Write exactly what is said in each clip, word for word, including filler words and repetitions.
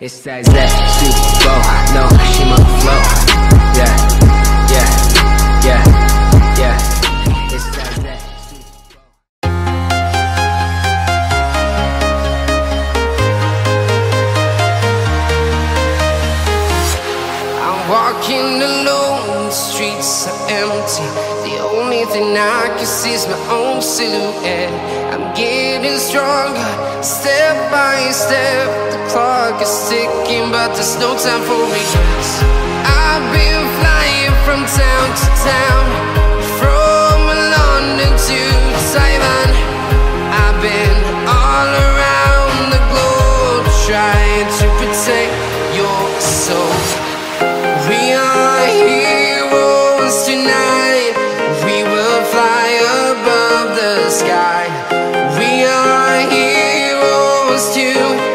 It's that Z-C-O, no, she must flow. Yeah, yeah, yeah, yeah. It's that Z-C-O. I'm walking alone, the streets are empty. The only thing I can see is my own silhouette. I'm getting stronger, step by step. The clock is ticking, but there's no time for me. I've been flying from town to town, from London to Taiwan. I've been all around the globe, trying to protect your soul. We are heroes tonight. We will fly above the sky. We are heroes tonight.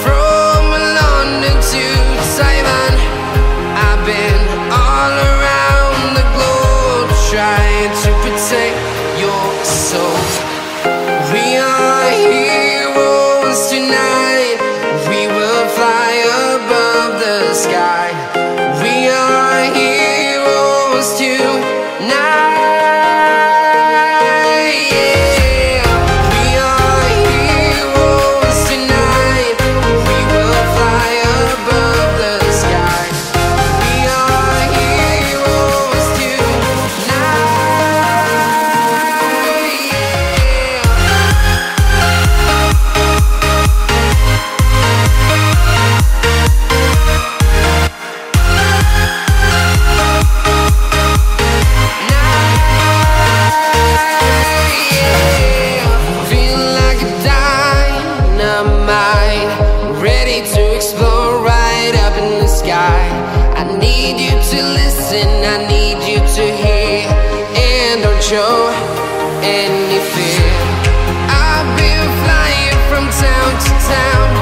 from London to Taiwan. I've been all around the globe, trying to protect your soul. We are heroes tonight. Tonight, yeah, we are heroes tonight. show any fear. I've been flying from town to town.